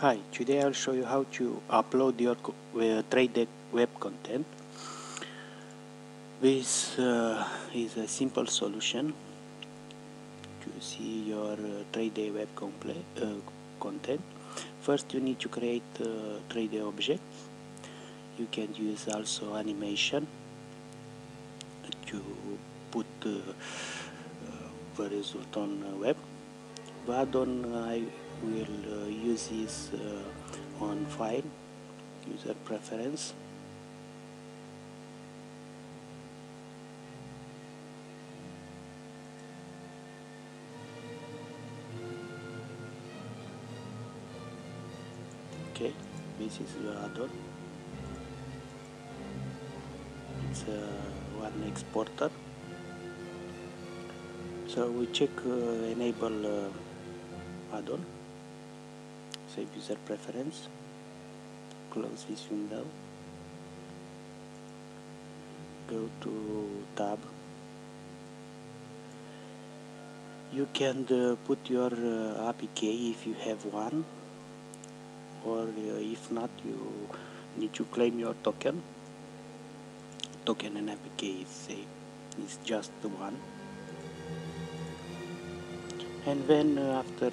Hi, today I'll show you how to upload your TradeDeck web content. This is a simple solution to see your TradeDeck web content. First, you need to create a TradeDeck object. You can use also animation to put the result on web. But I will use this on file, user preference, okay, this is the add-on, it's one exporter, so we check enable add-on, save user preference, close this window, go to tab. You can put your APK if you have one, or if not, you need to claim your token. Token and APK is same, it's just the one. And then after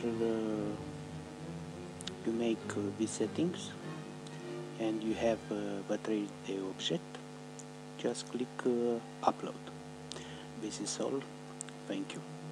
you make these settings and you have the TradeDeck object, just click upload. This is all. Thank you.